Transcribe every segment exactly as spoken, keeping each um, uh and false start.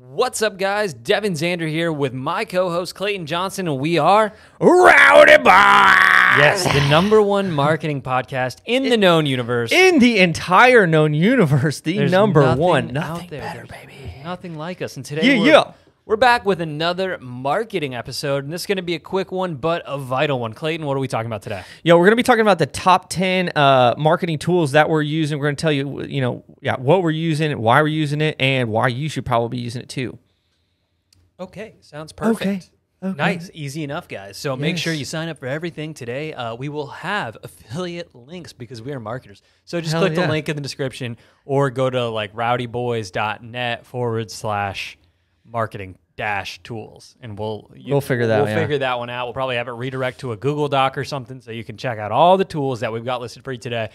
What's up, guys? Devin Zander here with my co-host Clayton Johnson, and we are Rowdy Boyz. Yes, the number one marketing podcast in it, the known universe. In the entire known universe, the There's number nothing one. Nothing out there. Better, baby. Nothing like us. And today yeah, we're, yeah. we're back with another marketing episode, and this is going to be a quick one, but a vital one. Clayton, what are we talking about today? Yo, we're going to be talking about the top ten uh, marketing tools that we're using. We're going to tell you, you know, yeah, what we're using, why we're using it, and why you should probably be using it too. Okay, sounds perfect. Okay. Okay. Nice, easy enough, guys. So yes. Make sure you sign up for everything today. Uh, we will have affiliate links because we are marketers. So just Hell click yeah. the link in the description or go to like rowdyboyz.net forward slash marketing dash tools, and we'll you, we'll figure that we'll yeah. figure that one out. We'll probably have it redirect to a Google Doc or something, so you can check out all the tools that we've got listed for you today.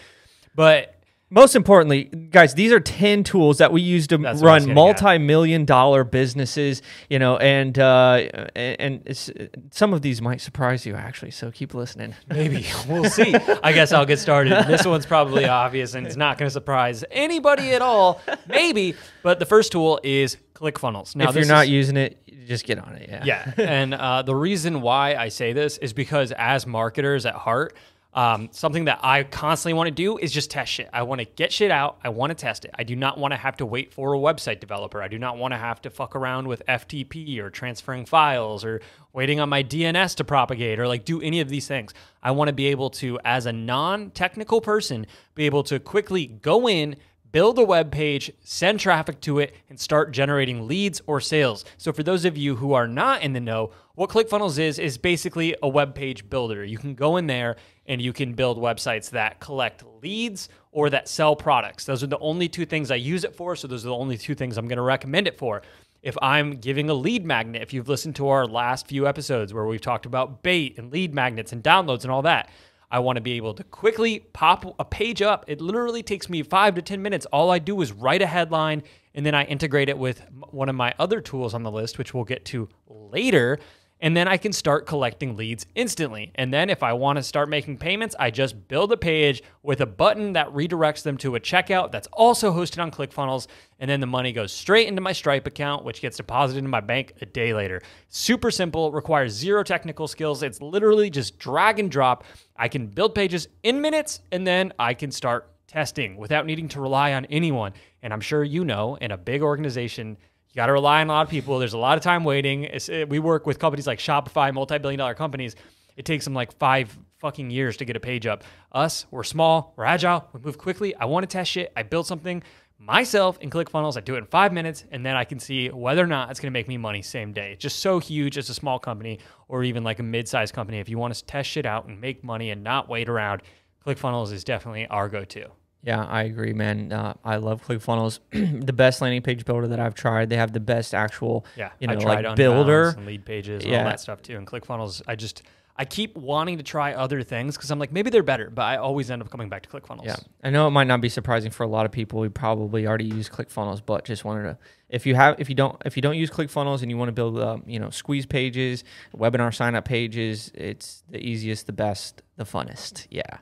But most importantly, guys, these are ten tools that we use to That's run multi-million dollar businesses, you know, and uh, and it's, some of these might surprise you, actually, so keep listening. Maybe. We'll see. I guess I'll get started. This one's probably obvious, and it's not going to surprise anybody at all, maybe, but the first tool is ClickFunnels. Now, if you're not is, using it, just get on it, yeah. Yeah, and uh, the reason why I say this is because as marketers at heart, Um, something that I constantly want to do is just test shit. I want to get shit out. I want to test it. I do not want to have to wait for a website developer. I do not want to have to fuck around with F T P or transferring files or waiting on my D N S to propagate or like do any of these things. I want to be able to, as a non-technical person, be able to quickly go in, build a web page, send traffic to it, and start generating leads or sales. So for those of you who are not in the know, what ClickFunnels is, is basically a web page builder. You can go in there and you can build websites that collect leads or that sell products. Those are the only two things I use it for, so those are the only two things I'm gonna recommend it for. If I'm giving a lead magnet, if you've listened to our last few episodes where we've talked about bait and lead magnets and downloads and all that, I wanna be able to quickly pop a page up. It literally takes me five to ten minutes. All I do is write a headline, and then I integrate it with one of my other tools on the list, which we'll get to later. And then I can start collecting leads instantly. And then if I want to start making payments, I just build a page with a button that redirects them to a checkout that's also hosted on ClickFunnels. And then the money goes straight into my Stripe account, which gets deposited in my bank a day later. Super simple, requires zero technical skills. It's literally just drag and drop. I can build pages in minutes, and then I can start testing without needing to rely on anyone. And I'm sure you know, in a big organization, you got to rely on a lot of people. There's a lot of time waiting. It's, it, we work with companies like Shopify, multi-billion dollar companies. It takes them like five fucking years to get a page up. Us, we're small, we're agile, we move quickly. I want to test shit. I build something myself in ClickFunnels. I do it in five minutes, and then I can see whether or not it's going to make me money same day. It's just so huge as a small company or even like a mid-sized company. If you want to test shit out and make money and not wait around, ClickFunnels is definitely our go-to. Yeah, I agree, man. Uh, I love ClickFunnels. The best landing page builder that I've tried. They have the best actual, yeah, you know, I tried like builder and lead pages, and yeah. all that stuff too. And ClickFunnels, I just I keep wanting to try other things because I'm like maybe they're better, but I always end up coming back to ClickFunnels. Yeah, I know it might not be surprising for a lot of people. We probably already use ClickFunnels, but just wanted to if you have if you don't if you don't use ClickFunnels and you want to build um, you know squeeze pages, webinar sign up pages, it's the easiest, the best, the funnest. Yeah,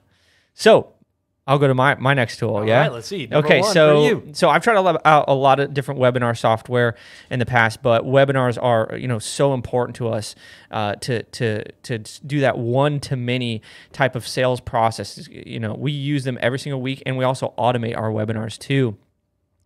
so. I'll go to my, my next tool, All yeah? All right, let's see. Number okay, so so I've tried out a lot of different webinar software in the past, but webinars are, you know, so important to us uh, to, to, to do that one-to-many type of sales process. You know, we use them every single week, and we also automate our webinars too.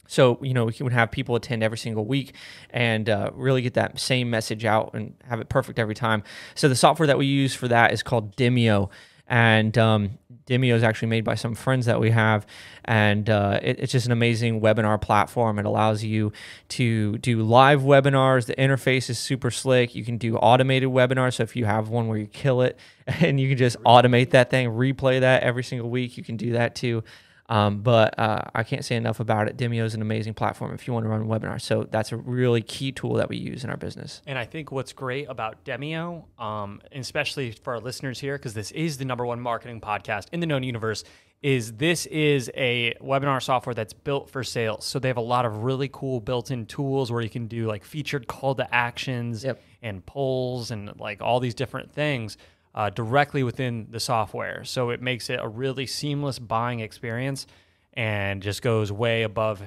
So, you know, we can have people attend every single week and uh, really get that same message out and have it perfect every time. So the software that we use for that is called Demio. And um, Demio is actually made by some friends that we have, and uh, it, it's just an amazing webinar platform. It allows you to do live webinars. The interface is super slick. You can do automated webinars, so if you have one where you kill it, and you can just automate that thing, replay that every single week, you can do that too. Um, but uh, I can't say enough about it. Demio is an amazing platform if you want to run webinars. So that's a really key tool that we use in our business. And I think what's great about Demio, um, especially for our listeners here, because this is the number one marketing podcast in the known universe, is this is a webinar software that's built for sales. So they have a lot of really cool built-in tools where you can do like featured call to actions yep. and polls and like all these different things. Uh, directly within the software. So it makes it a really seamless buying experience and just goes way above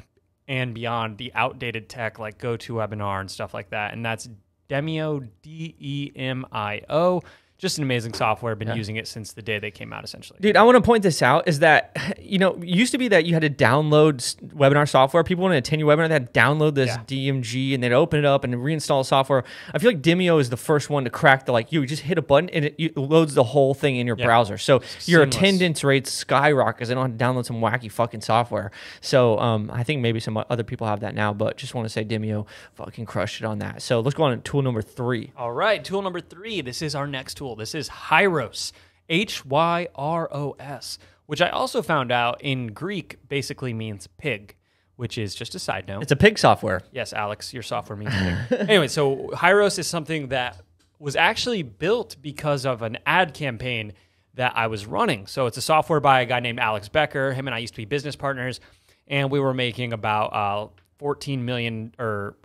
and beyond the outdated tech like GoToWebinar and stuff like that. And that's Demio, D E M I O. Just an amazing software. Been yeah. using it since the day they came out, essentially. Dude, I want to point this out is that, you know, it used to be that you had to download webinar software. People want to attend your webinar, they had to download this yeah. D M G and they'd open it up and reinstall software. I feel like Demio is the first one to crack the, like, you just hit a button and it, it loads the whole thing in your yeah. browser. So your Seamless. attendance rates skyrocket because they don't have to download some wacky fucking software. So um, I think maybe some other people have that now, but just want to say Demio fucking crushed it on that. So let's go on to tool number three. All right, tool number three. This is our next tool. This is Hyros, H Y R O S, which I also found out in Greek basically means pig, which is just a side note. It's a pig software. Yes, Alex, your software means pig. Anyway, so Hyros is something that was actually built because of an ad campaign that I was running. So it's a software by a guy named Alex Becker. Him and I used to be business partners, and we were making about uh, fourteen million or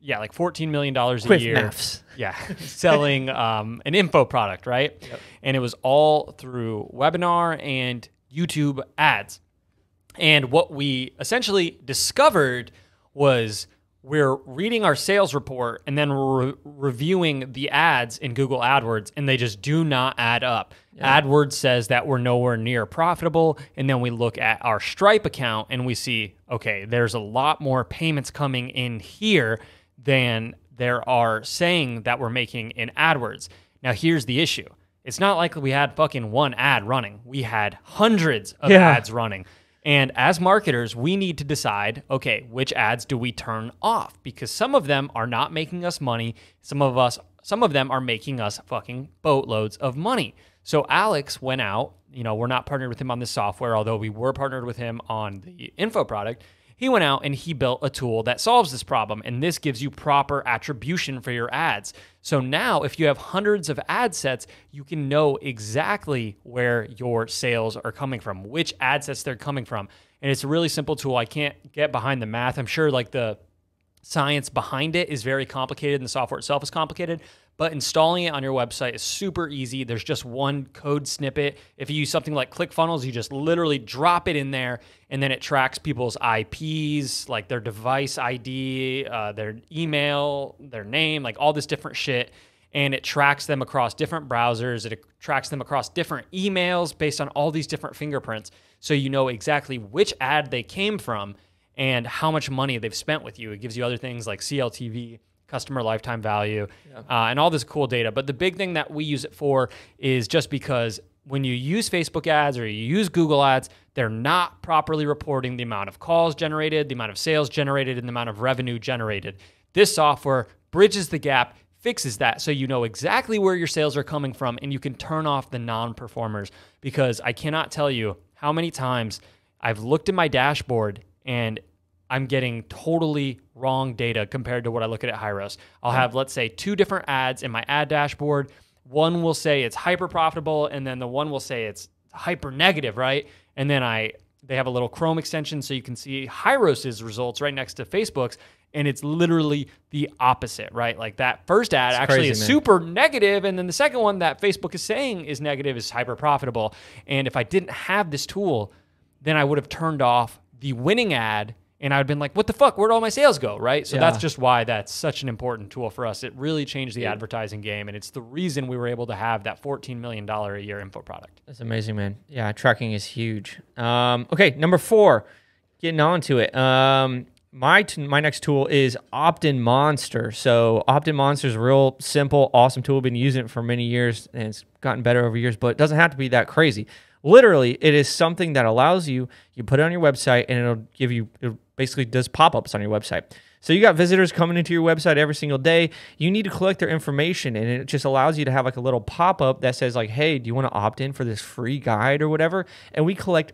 Yeah, like fourteen million dollars a Quiz year. Quizmaths. Yeah, selling um, an info product, right? Yep. And it was all through webinar and YouTube ads. And what we essentially discovered was we're reading our sales report and then re reviewing the ads in Google AdWords, and they just do not add up. Yep. AdWords says that we're nowhere near profitable, and then we look at our Stripe account and we see, okay, there's a lot more payments coming in here than there are saying that we're making in AdWords. Now, here's the issue. It's not like we had fucking one ad running. We had hundreds of yeah. ads running. And as marketers, we need to decide, okay, which ads do we turn off? Because some of them are not making us money. Some of us, some of them are making us fucking boatloads of money. So Alex went out, you know, we're not partnered with him on this software, although we were partnered with him on the info product. He went out and he built a tool that solves this problem, and this gives you proper attribution for your ads. So now if you have hundreds of ad sets, you can know exactly where your sales are coming from, which ad sets they're coming from. And it's a really simple tool. I can't get behind the math. I'm sure like the science behind it is very complicated and the software itself is complicated, but installing it on your website is super easy. There's just one code snippet. If you use something like ClickFunnels, you just literally drop it in there, and then it tracks people's I Ps, like their device I D, uh, their email, their name, like all this different shit. And it tracks them across different browsers. It tracks them across different emails based on all these different fingerprints. So you know exactly which ad they came from and how much money they've spent with you. It gives you other things like C L T V, customer lifetime value, yeah. uh, and all this cool data. But the big thing that we use it for is just because when you use Facebook ads or you use Google ads, they're not properly reporting the amount of calls generated, the amount of sales generated, and the amount of revenue generated. This software bridges the gap, fixes that, so you know exactly where your sales are coming from, and you can turn off the non-performers, because I cannot tell you how many times I've looked at my dashboard and I'm getting totally wrong data compared to what I look at at Hyros. I'll have, let's say, two different ads in my ad dashboard. One will say it's hyper profitable, and then the one will say it's hyper negative, right? And then I they have a little Chrome extension so you can see Hyros' results right next to Facebook's, and it's literally the opposite, right? Like that first ad it's actually crazy, is man. super negative, and then the second one that Facebook is saying is negative is hyper profitable. And if I didn't have this tool, then I would have turned off the winning ad, and I'd been like, what the fuck? Where'd all my sales go, right? So yeah. that's just why that's such an important tool for us. It really changed the yeah. advertising game, and it's the reason we were able to have that fourteen million dollars a year info product. That's amazing, man. Yeah, tracking is huge. Um, okay, number four, getting on to it. Um, my t my next tool is OptinMonster. So OptinMonster is a real simple, awesome tool. I've been using it for many years, and it's gotten better over years, but it doesn't have to be that crazy. Literally, it is something that allows you, you put it on your website, and it'll give you, it basically does pop-ups on your website. So you got visitors coming into your website every single day. You need to collect their information, and it just allows you to have like a little pop-up that says like, hey, do you want to opt in for this free guide or whatever? And we collect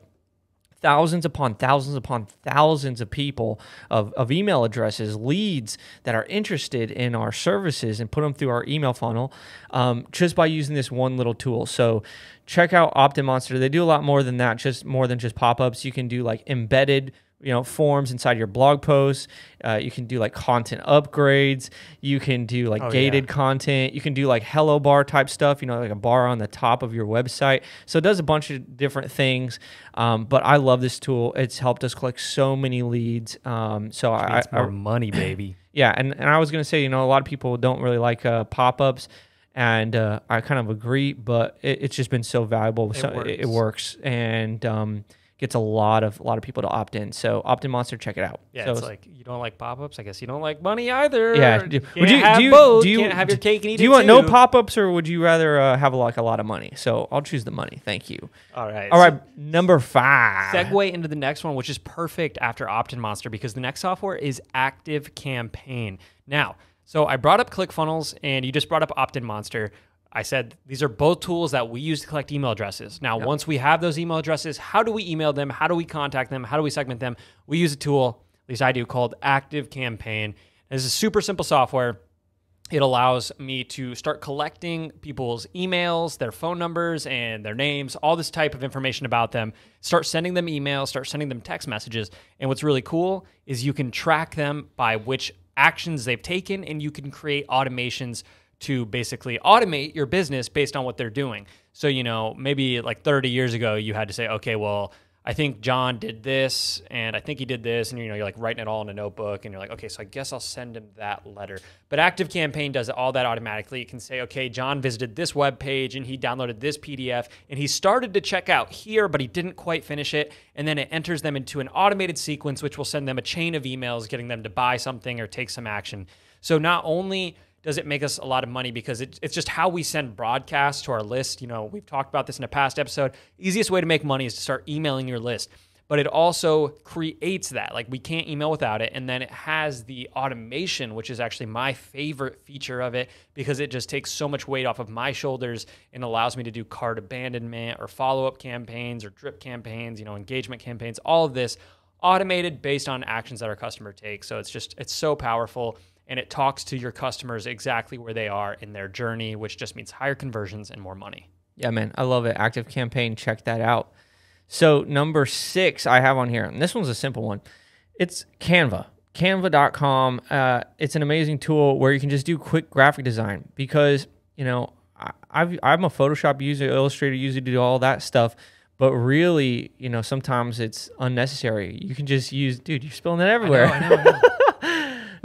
thousands upon thousands upon thousands of people, of, of email addresses, leads that are interested in our services, and put them through our email funnel um, just by using this one little tool. So check out OptinMonster. They do a lot more than that, just more than just pop-ups. You can do like embedded you know, forms inside your blog posts. Uh, you can do like content upgrades. You can do like oh, gated yeah. content. You can do like hello bar type stuff, you know, like a bar on the top of your website. So it does a bunch of different things. Um, but I love this tool. It's helped us collect so many leads. Um, so I, it's more I, money, baby. Yeah. And, and I was going to say, you know, a lot of people don't really like uh, pop-ups. And uh, I kind of agree, but it, it's just been so valuable. It, so, works. it, it works, and um, gets a lot of a lot of people to opt in. So OptinMonster, check it out. Yeah, so it's, it's like you don't like pop-ups. I guess you don't like money either. Yeah, you can't would you have do you, both? Do you can't have your cake and eat it too. Do you want no pop-ups, or would you rather uh, have like a lot of money? So I'll choose the money. Thank you. All right. All so right. Number five. Segue into the next one, which is perfect after OptinMonster, because the next software is ActiveCampaign. Now. So I brought up ClickFunnels, and you just brought up OptinMonster. I said these are both tools that we use to collect email addresses. Now, yep. once we have those email addresses, how do we email them? How do we contact them? How do we segment them? We use a tool, at least I do, called ActiveCampaign. This is super simple software. It allows me to start collecting people's emails, their phone numbers, and their names, all this type of information about them. Start sending them emails, start sending them text messages. And what's really cool is you can track them by which actions they've taken, and you can create automations to basically automate your business based on what they're doing. So, you know, maybe like thirty years ago, you had to say, okay, well, I think John did this, and I think he did this, and you know, you're like writing it all in a notebook, and you're like, okay, so I guess I'll send him that letter. But ActiveCampaign does all that automatically. It can say, okay, John visited this web page, and he downloaded this P D F, and he started to check out here, but he didn't quite finish it, and then it enters them into an automated sequence, which will send them a chain of emails, getting them to buy something or take some action. So not only does it make us a lot of money, because it, it's just how we send broadcasts to our list. You know, we've talked about this in a past episode. Easiest way to make money is to start emailing your list, but it also creates that. Like, we can't email without it. And then it has the automation, which is actually my favorite feature of it, because it just takes so much weight off of my shoulders and allows me to do cart abandonment or follow-up campaigns or drip campaigns, you know, engagement campaigns, all of this automated based on actions that our customer takes. So it's just, it's so powerful. And it talks to your customers exactly where they are in their journey, which just means higher conversions and more money. Yeah, man, I love it. ActiveCampaign, check that out. So number six I have on here, and this one's a simple one. It's Canva, canva dot com. Uh, it's an amazing tool where you can just do quick graphic design, because, you know, I, I've, I'm a Photoshop user, Illustrator user, do all that stuff. But really, you know, sometimes it's unnecessary. You can just use, dude, you're spilling it everywhere. I know, I know, I know.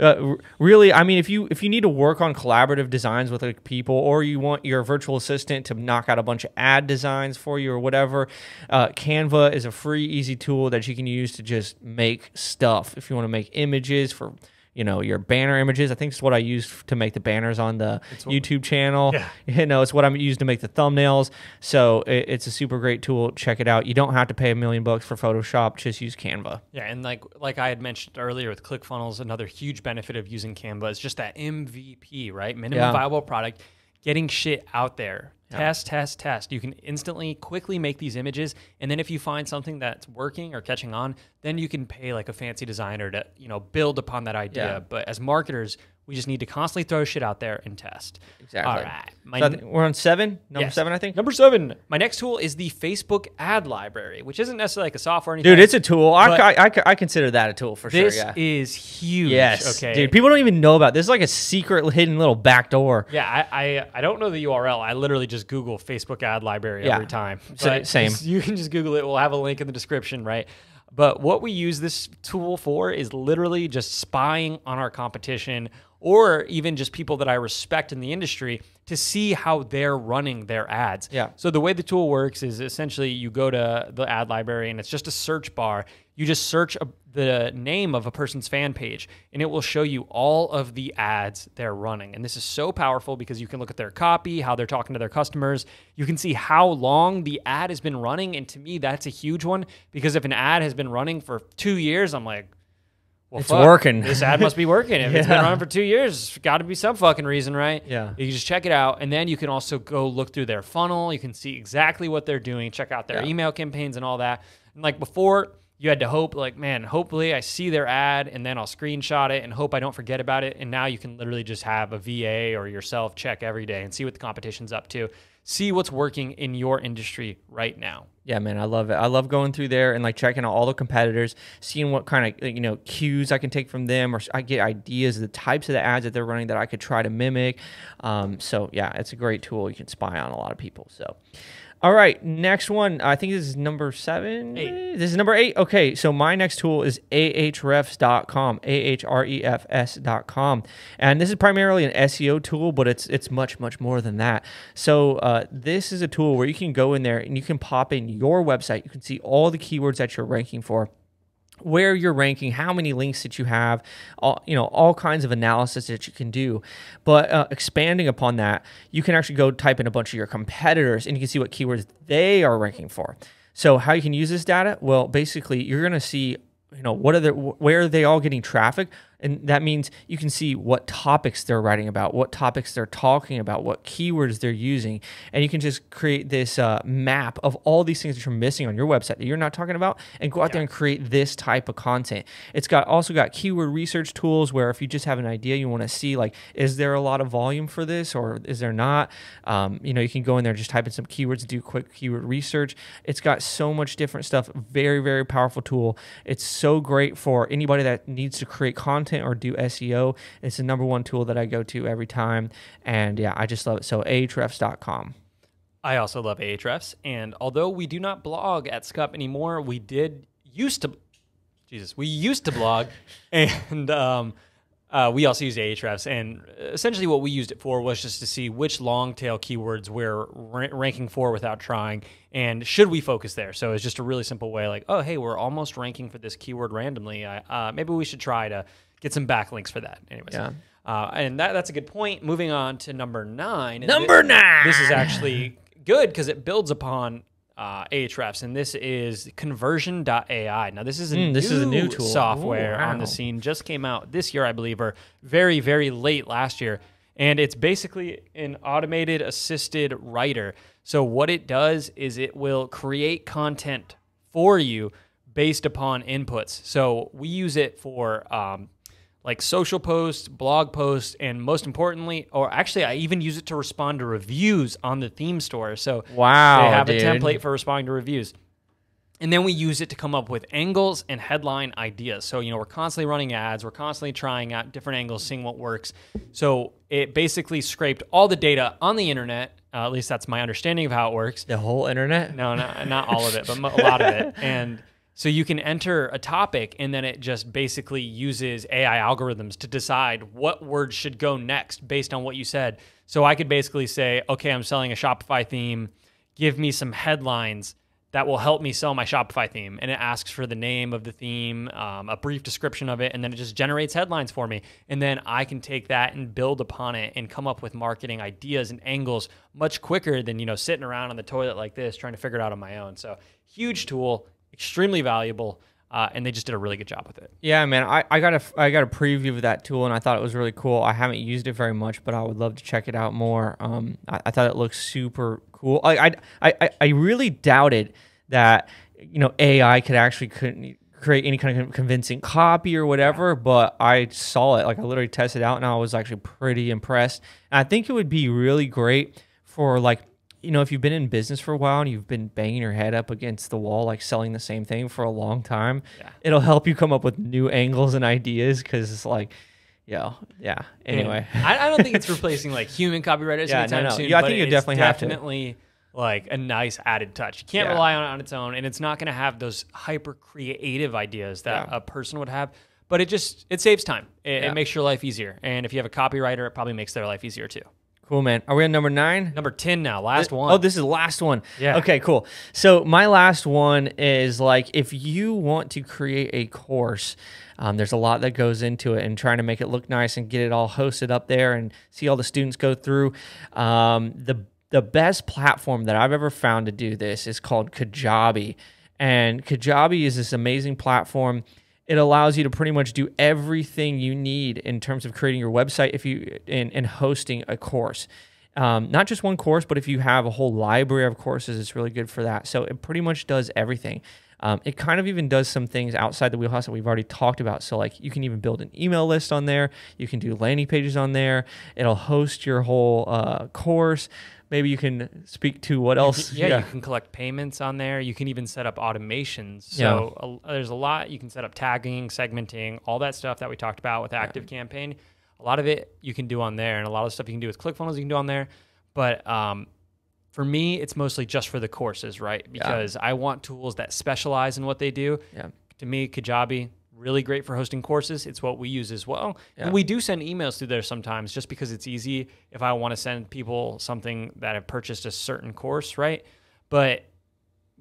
Uh, really, I mean, if you if you need to work on collaborative designs with like people, or you want your virtual assistant to knock out a bunch of ad designs for you or whatever, uh, Canva is a free, easy tool that you can use to just make stuff. If you want to make images for, you know, your banner images, I think it's what I used to make the banners on the YouTube channel. Yeah. You know, it's what I'm used to make the thumbnails. So it, it's a super great tool. Check it out. You don't have to pay a million bucks for Photoshop. Just use Canva. Yeah, and like like I had mentioned earlier with ClickFunnels, another huge benefit of using Canva is just that M V P, right? Minimum yeah. viable product, getting shit out there. Yeah. Test, test, test. You can instantly, quickly make these images, and then if you find something that's working or catching on, then you can pay like a fancy designer to, you know, build upon that idea. Yeah. But as marketers, we just need to constantly throw shit out there and test. Exactly. All right. My so we're on seven? Number yes. seven, I think? Number seven. My next tool is the Facebook ad library, which isn't necessarily like a software or anything. Dude, it's a tool. I, I, I consider that a tool for this sure. This yeah. is huge. Yes. Okay. Dude, people don't even know about this. This is like a secret hidden little back door. Yeah, I, I, I don't know the U R L. I literally just Google Facebook ad library yeah. every time. But same. You can just Google it. We'll have a link in the description, right? But what we use this tool for is literally just spying on our competition, or even just people that I respect in the industry, to see how they're running their ads. Yeah. So the way the tool works is essentially you go to the ad library, and it's just a search bar. You just search a, the name of a person's fan page, and it will show you all of the ads they're running. And this is so powerful because you can look at their copy, how they're talking to their customers. You can see how long the ad has been running. And to me, that's a huge one, because if an ad has been running for two years, I'm like, well, it's fuck, working. This ad must be working. If yeah. it's been running for two years, it's got to be some fucking reason, right? Yeah. You just check it out. And then you can also go look through their funnel. You can see exactly what they're doing, check out their yeah. email campaigns and all that. And like before, you had to hope, like, man, hopefully I see their ad and then I'll screenshot it and hope I don't forget about it. And now you can literally just have a V A or yourself check every day and see what the competition's up to, see what's working in your industry right now. Yeah, man, I love it. I love going through there and like checking out all the competitors, seeing what kind of, you know, cues I can take from them, or I get ideas, the types of the ads that they're running that I could try to mimic. Um, so yeah, it's a great tool. You can spy on a lot of people. So, all right, next one. I think this is number seven. Eight. This is number eight. Okay, so my next tool is ahrefs dot com, A H R E F S dot com. And this is primarily an S E O tool, but it's it's much, much more than that. So uh, this is a tool where you can go in there and you can pop in your website. You can see all the keywords that you're ranking for, where you're ranking, how many links that you have, all, you know, all kinds of analysis that you can do. But uh, expanding upon that, you can actually go type in a bunch of your competitors and you can see what keywords they are ranking for. So how you can use this data? Well, basically you're going to see, you know, what are the, where are they all getting traffic? And that means you can see what topics they're writing about, what topics they're talking about, what keywords they're using. And you can just create this uh, map of all these things that you're missing on your website that you're not talking about, and go out yeah. there and create this type of content. It's got also got keyword research tools where if you just have an idea, you want to see, like, is there a lot of volume for this or is there not? Um, you know, you can go in there and just type in some keywords and do quick keyword research. It's got so much different stuff. Very, very powerful tool. It's so great for anybody that needs to create content or do S E O. It's the number one tool that I go to every time. And yeah, I just love it. So ahrefs dot com. I also love Ahrefs. And although we do not blog at Scup anymore, we did used to, Jesus, we used to blog. and um, uh, we also use Ahrefs. And essentially what we used it for was just to see which long tail keywords we're ra ranking for without trying. And should we focus there? So it's just a really simple way, like, oh, hey, we're almost ranking for this keyword randomly. Uh, uh, maybe we should try to get some backlinks for that. Anyways, yeah. uh, and that, that's a good point. Moving on to number nine. Number this, nine. This is actually good because it builds upon uh, Ahrefs, and this is conversion dot A I. Now, this is a, mm, new, this is a new tool. software Ooh, wow. on the scene. Just came out this year, I believe, or very, very late last year. And it's basically an automated assisted writer. So what it does is it will create content for you based upon inputs. So we use it for... Um, like social posts, blog posts, and most importantly, or actually I even use it to respond to reviews on the theme store. So wow, they have dude. a template for responding to reviews. And then we use it to come up with angles and headline ideas. So, you know, we're constantly running ads. We're constantly trying out different angles, seeing what works. So it basically scraped all the data on the internet. Uh, at least that's my understanding of how it works. The whole internet? No, not, not all of it, but a lot of it. And so you can enter a topic, and then it just basically uses A I algorithms to decide what words should go next based on what you said. So I could basically say, okay, I'm selling a Shopify theme. Give me some headlines that will help me sell my Shopify theme. And it asks for the name of the theme, um, a brief description of it, and then it just generates headlines for me. And then I can take that and build upon it and come up with marketing ideas and angles much quicker than, you know, sitting around on the toilet like this trying to figure it out on my own. So huge tool. Extremely valuable, uh, and they just did a really good job with it. Yeah, man, I, I got a I got a preview of that tool, and I thought it was really cool. I haven't used it very much, but I would love to check it out more. Um, I, I thought it looked super cool. I I I, I really doubted that, you know, A I could actually couldn't. create any kind of convincing copy or whatever, but I saw it. Like, I literally tested it out, and I was actually pretty impressed. And I think it would be really great for, like, you know, if you've been in business for a while and you've been banging your head up against the wall, like selling the same thing for a long time, yeah. it'll help you come up with new angles and ideas, because it's like, yo, yeah. Anyway, yeah. I, I don't think it's replacing like human copywriters yeah, anytime no, no. soon. Yeah, I think you definitely have to. Definitely like a nice added touch. You can't yeah. rely on it on its own, and it's not going to have those hyper creative ideas that yeah. a person would have. But it just it saves time. It, yeah. it makes your life easier, and if you have a copywriter, it probably makes their life easier too. Cool, man. Are we on number nine? Number ten now. Last one. Oh, this is the last one. Yeah. Okay, cool. So my last one is, like, if you want to create a course, um, there's a lot that goes into it, and trying to make it look nice and get it all hosted up there and see all the students go through. Um, the, the best platform that I've ever found to do this is called Kajabi. And Kajabi is this amazing platform. It allows you to pretty much do everything you need in terms of creating your website if you and, and hosting a course. Um, not just one course, but if you have a whole library of courses, it's really good for that. So it pretty much does everything. Um, it kind of even does some things outside the wheelhouse that we've already talked about. So like you can even build an email list on there. You can do landing pages on there. It'll host your whole uh, course. Maybe you can speak to what else. Yeah, yeah, you can collect payments on there. You can even set up automations. So yeah. a, there's a lot. You can set up tagging, segmenting, all that stuff that we talked about with ActiveCampaign. Yeah. A lot of it you can do on there, and a lot of stuff you can do with ClickFunnels you can do on there. But um, for me, it's mostly just for the courses, right? Because yeah. I want tools that specialize in what they do. Yeah. To me, Kajabi, really great for hosting courses. It's what we use as well. Yeah. And we do send emails through there sometimes just because it's easy if I want to send people something that have purchased a certain course, right? But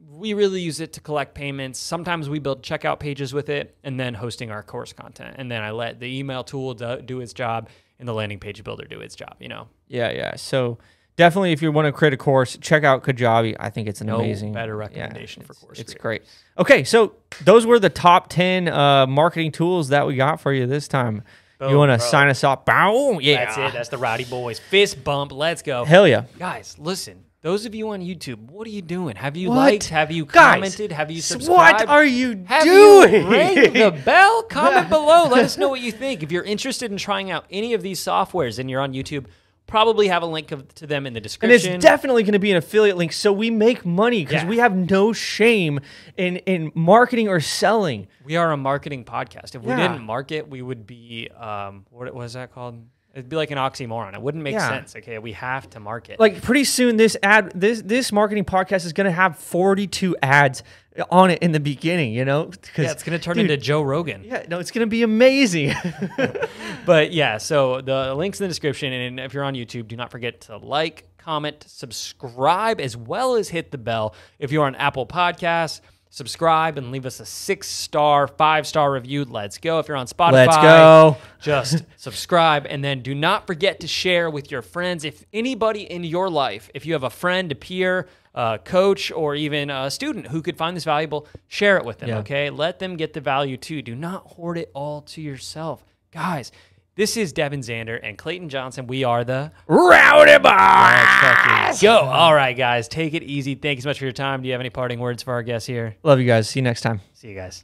we really use it to collect payments. Sometimes we build checkout pages with it and then hosting our course content. And then I let the email tool do, do its job and the landing page builder do its job, you know? Yeah, yeah. So definitely if you want to create a course, check out Kajabi. I think it's an no amazing... better recommendation yeah, for course It's creators. Great. Okay, so those were the top ten uh, marketing tools that we got for you this time. Boom, you want to sign us off? Boom, yeah. That's it. That's the Rowdy Boyz. Fist bump. Let's go. Hell yeah. Guys, listen. Those of you on YouTube, what are you doing? Have you what? liked? Have you commented? Guys, have you subscribed? What are you have doing? You ring the bell. Comment below. Let us know what you think. If you're interested in trying out any of these softwares and you're on YouTube, probably have a link of, to them in the description. And it's definitely going to be an affiliate link, so we make money because yeah. we have no shame in, in marketing or selling. We are a marketing podcast. If yeah. we didn't market, we would be, um, what was that called? It'd be like an oxymoron. It wouldn't make yeah. sense. Okay, we have to market. Like pretty soon, this ad, this this marketing podcast is going to have forty-two ads on it in the beginning. You know, yeah, it's going to turn dude, into Joe Rogan. Yeah, no, it's going to be amazing. But yeah, so the link's in the description, and if you're on YouTube, do not forget to like, comment, subscribe, as well as hit the bell. If you're on Apple Podcasts, subscribe and leave us a six-star, five-star review. Let's go. If you're on Spotify, let's go. Just subscribe. And then do not forget to share with your friends. If anybody in your life, if you have a friend, a peer, a coach, or even a student who could find this valuable, share it with them, yeah. okay? Let them get the value too. Do not hoard it all to yourself. Guys, this is Devin Zander and Clayton Johnson. We are the Rowdy Boyz. Go. All right, guys. Take it easy. Thank you so much for your time. Do you have any parting words for our guests here? Love you guys. See you next time. See you guys.